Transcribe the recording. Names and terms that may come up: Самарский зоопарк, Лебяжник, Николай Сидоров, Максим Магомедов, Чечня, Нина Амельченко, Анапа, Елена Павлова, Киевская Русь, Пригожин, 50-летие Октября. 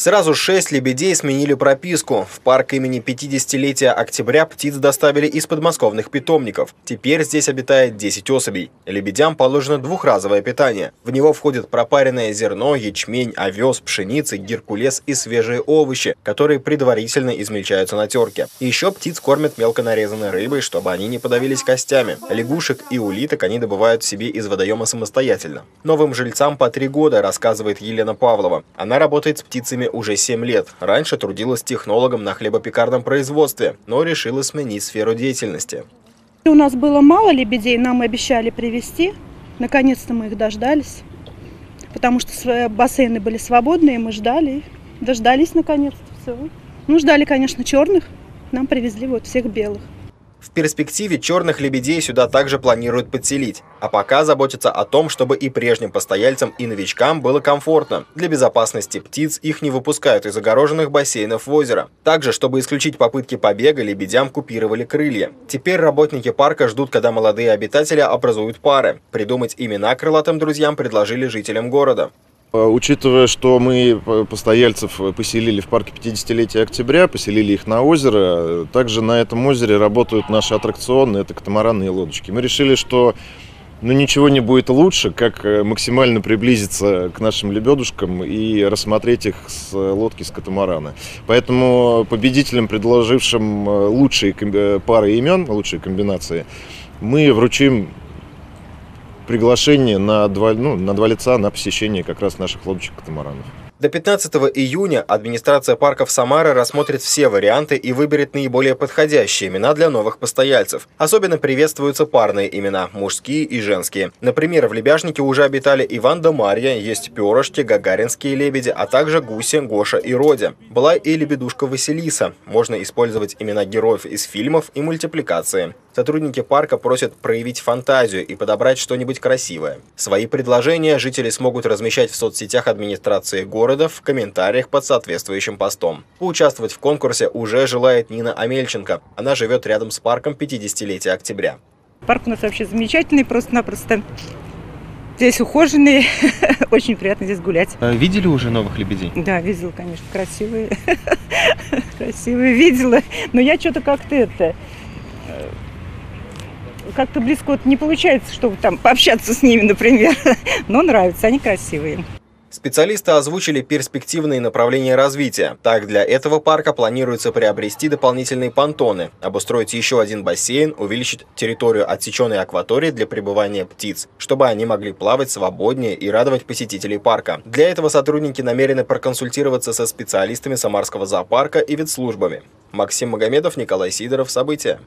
Сразу 6 лебедей сменили прописку. В парк имени 50-летия октября птиц доставили из подмосковных питомников. Теперь здесь обитает 10 особей. Лебедям положено двухразовое питание. В него входит пропаренное зерно, ячмень, овес, пшеница, геркулес и свежие овощи, которые предварительно измельчаются на терке. Еще птиц кормят мелко нарезанной рыбой, чтобы они не подавились костями. Лягушек и улиток они добывают себе из водоема самостоятельно. Новым жильцам по 3 года, рассказывает Елена Павлова. Она работает с птицами уже 7 лет. Раньше трудилась технологом на хлебопекарном производстве, но решила сменить сферу деятельности. У нас было мало лебедей, нам обещали привезти. Наконец-то мы их дождались, потому что бассейны были свободные, мы ждали. Дождались наконец-то всего. Ну, ждали, конечно, черных, нам привезли вот всех белых. В перспективе черных лебедей сюда также планируют подселить. А пока заботятся о том, чтобы и прежним постояльцам, и новичкам было комфортно. Для безопасности птиц их не выпускают из огороженных бассейнов в озеро. Также, чтобы исключить попытки побега, лебедям купировали крылья. Теперь работники парка ждут, когда молодые обитатели образуют пары. Придумать имена крылатым друзьям предложили жителям города. Учитывая, что мы постояльцев поселили в парке 50-летия октября, поселили их на озеро, также на этом озере работают наши аттракционы, это катамараны и лодочки. Мы решили, что ничего не будет лучше, как максимально приблизиться к нашим лебедушкам и рассмотреть их с лодки, с катамарана. Поэтому победителям, предложившим лучшие пары имен, лучшие комбинации, мы вручим приглашение на два лица на посещение как раз наших лодочек-катамаранов. До 15 июня администрация парков Самары рассмотрит все варианты и выберет наиболее подходящие имена для новых постояльцев. Особенно приветствуются парные имена – мужские и женские. Например, в Лебяжнике уже обитали Иван да Марья, есть перышки, гагаринские лебеди, а также гуси, Гоша и Родя. Была и лебедушка Василиса. Можно использовать имена героев из фильмов и мультипликации. Сотрудники парка просят проявить фантазию и подобрать что-нибудь красивое. Свои предложения жители смогут размещать в соцсетях администрации города, в комментариях под соответствующим постом. Поучаствовать в конкурсе уже желает Нина Амельченко. Она живет рядом с парком 50-летия октября. Парк у нас вообще замечательный, просто-напросто. Здесь ухоженные, очень приятно здесь гулять. Видели уже новых лебедей? Да, видела, конечно, красивые. Красивые видела, но я что-то как-то это... Как-то близко вот не получается, чтобы там пообщаться с ними, например. Но нравятся, они красивые. Специалисты озвучили перспективные направления развития. Так, для этого парка планируется приобрести дополнительные понтоны, обустроить еще один бассейн, увеличить территорию отсеченной акватории для пребывания птиц, чтобы они могли плавать свободнее и радовать посетителей парка. Для этого сотрудники намерены проконсультироваться со специалистами Самарского зоопарка и ветслужбами. Максим Магомедов, Николай Сидоров. События.